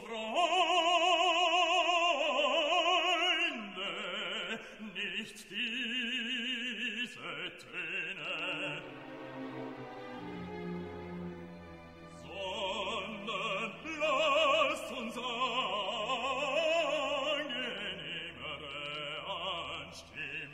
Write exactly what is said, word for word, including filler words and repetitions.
Freunde, nicht diese Töne, sondern lasst uns angenehmere anstimmen.